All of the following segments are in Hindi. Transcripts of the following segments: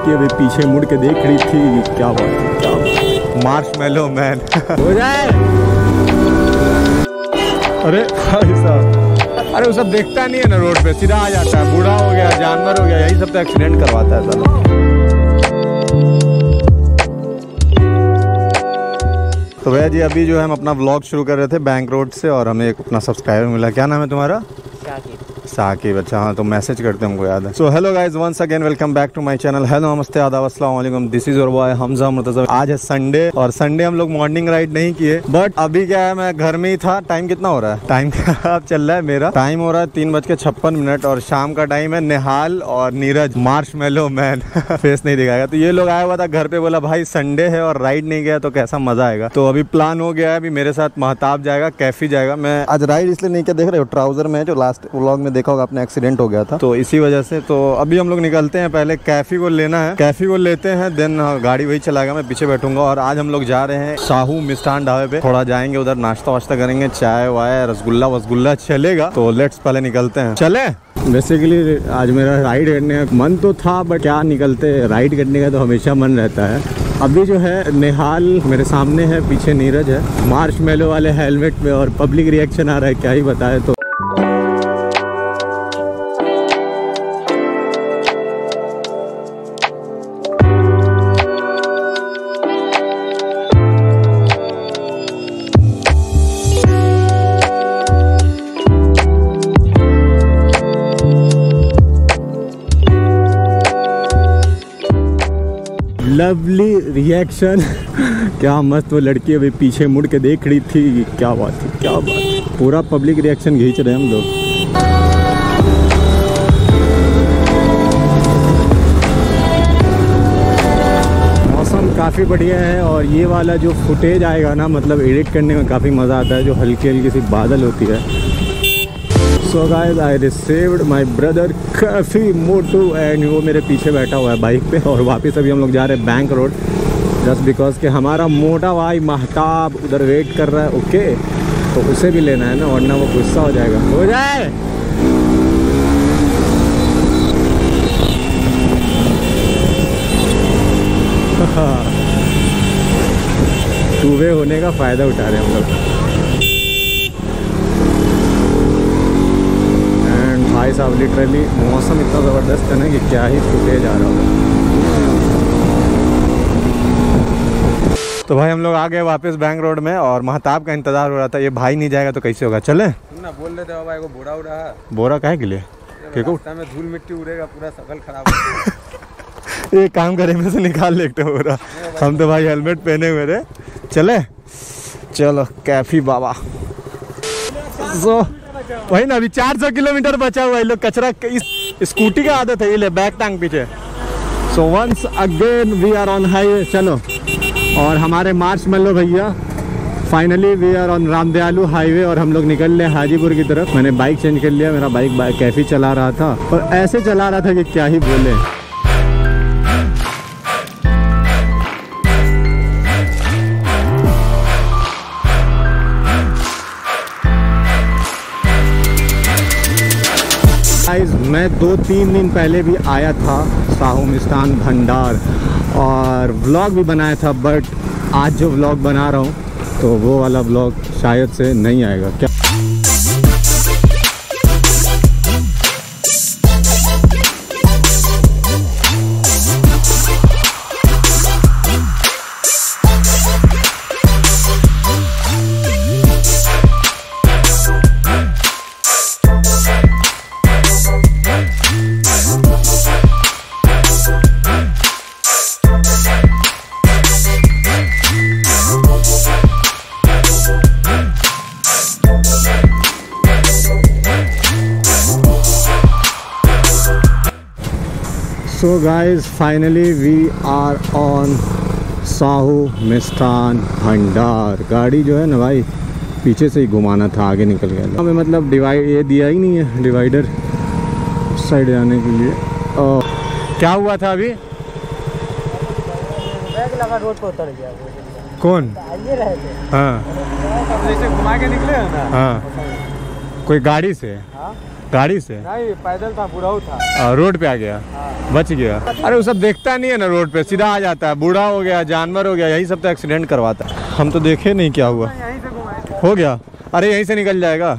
लड़की अभी पीछे मुड़ के देख रही थी। क्या बात है, मार्शमेलो मैन हो जाए। अरे अरे वो सब देखता नहीं है ना, रोड पे सीधा आ जाता है। बूढ़ा हो गया, जानवर हो गया, यही सब तो एक्सीडेंट करवाता है सब। तो भैया जी अभी जो है हम अपना व्लॉग शुरू कर रहे थे बैंक रोड से, और हमें एक अपना सब्सक्राइबर मिला। क्या नाम है तुम्हारा? साकिब। अच्छा हाँ, तो मैसेज करते हमको याद है। So hello guys, once again welcome back to my channel. Hello, नमस्ते, आदाब, अस्सलाम वालेकुम। This is your boy Hamza Murtaza. आज है संडे, और संडे हम लोग मॉर्निंग राइड नहीं किए, बट अभी क्या है, मैं घर में ही था। टाइम कितना हो रहा है? टाइम अब चल रहा है मेरा, टाइम हो रहा है 3:56, और शाम का टाइम है। निहाल और नीरज, मार्शमेलो मैन फेस नहीं दिखाएगा। तो ये लोग आया हुआ था घर पे, बोला भाई संडे है और राइड नहीं गया तो कैसा मजा आएगा। तो अभी प्लान हो गया है, अभी मेरे साथ महताब जाएगा, कैफी जाएगा। मैं आज राइड इसलिए नहीं किया, देख रहे हो ट्राउजर में, जो लास्ट व्लॉग में देखा होगा आपने, एक्सीडेंट हो गया था, तो इसी वजह से। तो अभी हम लोग निकलते हैं, पहले कैफी को लेना है, कैफी को लेते हैं, देन गाड़ी वही चलाएगा, मैं पीछे बैठूंगा। और आज हम लोग जा रहे हैं शाहू मिष्ठान ढाबे पे, थोड़ा जाएंगे उधर, नाश्ता वाश्ता करेंगे, चाय वाय, रसगुल्ला वसगुल्ला चलेगा। तो लेट्स पहले निकलते हैं, चले। बेसिकली आज मेरा राइड करने का मन तो था, बट क्या निकलते, राइड करने का तो हमेशा मन रहता है। अभी जो है निहाल मेरे सामने है, पीछे नीरज है, मार्शमेलो वाले हेलमेट में, और पब्लिक रिएक्शन आ रहा है, क्या ही बताए। तो लवली रिएक्शन क्या मस्त। वो लड़की अभी पीछे मुड़ के देख रही थी। क्या बात है, क्या बात, पूरा पब्लिक रिएक्शन खींच रहे हैं हम लोग। काफ़ी बढ़िया है, और ये वाला जो फुटेज आएगा ना, मतलब एडिट करने में काफ़ी मज़ा आता है, जो हल्की हल्की सी बादल होती है। So guys, I received my brother काफ़ी मोटू, एंड वो मेरे पीछे बैठा हुआ है बाइक पे, और वापस अभी हम लोग जा रहे हैं बैंक रोड, जस्ट बिकॉज कि हमारा मोटा भाई महताब उधर वेट कर रहा है। ओके, तो उसे भी लेना है ना, वरना वो गुस्सा हो जाएगा। हो जाए। टू वे होने का फ़ायदा उठा रहे हैं हम लोग। एंड भाई साहब लिटरली मौसम इतना ज़बरदस्त है ना कि क्या ही फुटेज आ रहा होगा। तो भाई हम लोग आ गए वापस बैंक रोड में, और महताब का इंतज़ार हो रहा था। ये भाई नहीं जाएगा तो कैसे होगा। चले ना, बोल रहे थे भाई को बोरा उड़ा है। बोरा काहे के लिए? रास्ता में धूल मिट्टी उड़ेगा, पूरा शकल खराब होगा। एक काम करें, मेरे से निकाल लेते हो रहा। हम तो भाई हेलमेट पहने हुए थे। चले, चलो कैफी बाबा। सो वही ना, अभी 400 किलोमीटर बचा हुआ है। लोग कचरा स्कूटी का आदत है, ये ले बैग टांग पीछे। So once again we are on highway. चलो, और हमारे मार्शमेलो भैया, finally we are on Ramdayalu highway, और हम लोग निकल रहे हैं हाजीपुर की तरफ। मैंने बाइक चेंज कर लिया, मेरा बाइक कैफी चला रहा था, और ऐसे चला रहा था कि क्या ही बोले। मैं 2-3 दिन पहले भी आया था शाहू मिष्ठान भंडार, और व्लॉग भी बनाया था, बट आज जो व्लॉग बना रहा हूँ तो वो वाला व्लॉग शायद से नहीं आएगा। क्या so guys, finally we are on Shahu Mishthan Bhandar. गाड़ी जो है ना भाई, पीछे से ही घुमाना था, आगे निकल गया। हमें मतलब डिवाइड ये दिया ही नहीं है, डिवाइडर साइड जाने के लिए। और क्या हुआ था अभी? बैग लगा, रोड पर उतर गया। कौन? आगे रहे थे। हाँ, जैसे घुमा के निकले हैं ना। हाँ, कोई गाड़ी से? हाँ, गाड़ी से नहीं, पैदल था, बुराऊ था, रोड पे आ गया। हाँ। बच गया। अरे वो सब देखता नहीं है ना, रोड पे सीधा आ जाता है। बूढ़ा हो गया, जानवर हो गया, यही सब तो एक्सीडेंट करवाता है। हम तो देखे नहीं क्या हुआ, हो गया। अरे यहीं से निकल जाएगा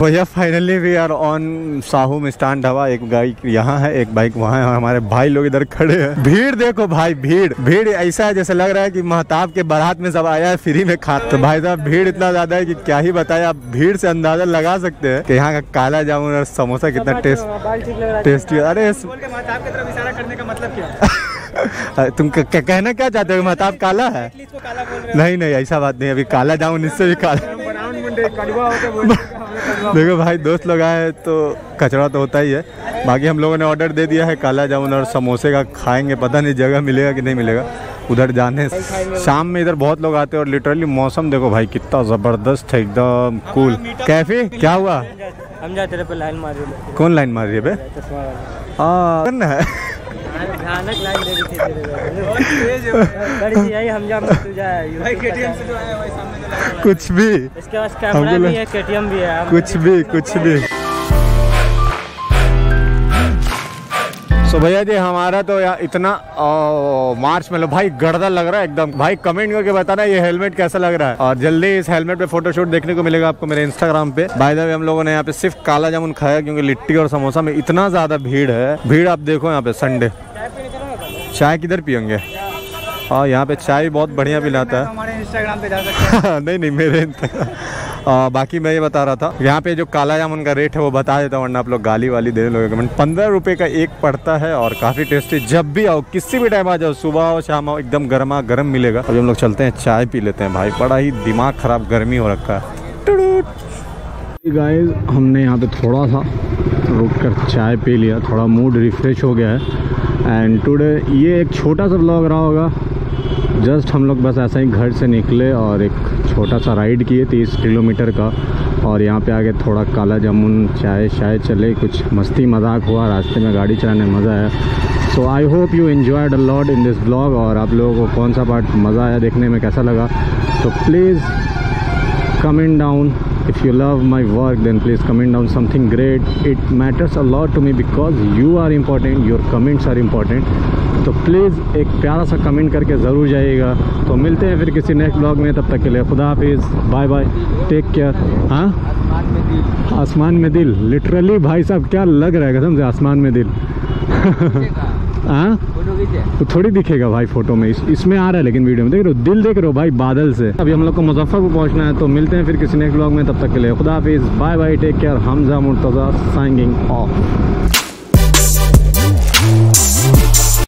भैया। Finally we are on Sahu Mishthan dhaba. एक बाइक यहाँ है, एक बाइक वहाँ है, और हमारे भाई लोग इधर खड़े हैं। भीड़ देखो भाई, भीड़ भीड़ ऐसा है जैसे लग रहा है कि महताब के बारात में सब आया है फ्री में खा। तो भाई साहब भीड़ इतना ज्यादा है कि क्या ही बताएं। आप भीड़ से अंदाजा लगा सकते हैं कि यहाँ का काला जामुन और समोसा कितना टेस्टी है। अरे करने का मतलब क्या तुम कहना क्या चाहते हो? महताब काला है? काला बोल रहे? नहीं नहीं ऐसा बात नहीं, अभी काला जामुन इससे भी काला। देखो भाई दोस्त लोग आए तो कचरा तो होता ही है। बाकी हम लोगों ने ऑर्डर दे दिया है काला जामुन और समोसे का, खाएंगे। पता नहीं जगह मिलेगा कि नहीं मिलेगा, उधर जाने। शाम में इधर बहुत लोग आते हैं और लिटरली मौसम देखो भाई कितना ज़बरदस्त है, एकदम कूल। कैफी क्या हुआ? हम जाते पे लाइन मार रही है। कौन लाइन मार रही है बे? भयानक लाइन दे रही थी। यही हमजा मुर्तजा है भाई, केटीएम से जो आया भाई सामने से लाइन। कुछ भी इसके पास कैमरा भी है, केटीएम भी है, कुछ भी कुछ भी। तो भैया जी हमारा तो यार इतना मार्शमेलो भाई गर्दा लग रहा है एकदम। भाई कमेंट करके बताना ये हेलमेट कैसा लग रहा है, और जल्दी इस हेलमेट पे फोटोशूट देखने को मिलेगा आपको मेरे इंस्टाग्राम पे। बाय द वे हम लोगों ने यहाँ पे सिर्फ काला जामुन खाया क्योंकि लिट्टी और समोसा में इतना ज्यादा भीड़ है। भीड़ आप देखो यहाँ पे। संडे चाय किधर पियेंगे? और यहाँ पे चाय बहुत बढ़िया पिलाता है। हमारे इंस्टाग्राम पे जा सकते हैं। नहीं नहीं मेरे बाकी मैं ये बता रहा था यहाँ पे जो काला जामुन का रेट है वो बता देता हूँ, वरना आप लोग गाली वाली दे लोगे कमेंट। 15 रुपये का एक पड़ता है और काफ़ी टेस्टी। जब भी आओ, किसी भी टाइम आ जाओ, सुबह आओ शाम आओ, एकदम गर्मा गर्म मिलेगा। अभी हम लोग चलते हैं चाय पी लेते हैं भाई, बड़ा ही दिमाग खराब गर्मी हो रखा है। गाइस हमने यहाँ पर थोड़ा सा रुक कर चाय पी लिया, थोड़ा मूड रिफ्रेश हो गया है। एंड टुडे ये एक छोटा सा ब्लॉग रहा होगा। जस्ट हम लोग बस ऐसा ही घर से निकले और एक छोटा सा राइड किए 30 किलोमीटर का, और यहाँ पे आगे थोड़ा काला जामुन चाय शाय चले, कुछ मस्ती मजाक हुआ रास्ते में, गाड़ी चलाने में मज़ा आया। So I hope you enjoyed a lot in this blog. और आप लोगों को कौन सा पार्ट मज़ा आया, देखने में कैसा लगा, तो please comment down. If you love my work then please comment down something great. It matters a lot to me because you are important, your comments are important. तो प्लीज़ एक प्यारा सा कमेंट करके ज़रूर जाइएगा। तो मिलते हैं फिर किसी नेक्स्ट ब्लॉग में, तब तक के लिए खुदा हाफिज़, बाय बाय, टेक केयर। हाँ आसमान में दिल, लिटरली भाई साहब क्या लग रहा है कसम से, आसमान में दिल। हाँ तो थोड़ी दिखेगा भाई फोटो में, इसमें आ रहा है लेकिन वीडियो में देख रहे हो, दिल देख रहे हो भाई बादल से। अभी हम लोग को मुजफ्फरपुर पहुंचना है। तो मिलते हैं फिर किसी नेक्स्ट व्लॉग में, तब तक के लिए खुदा हाफिज़, bye bye, take care. Hamza Murtaza signing of.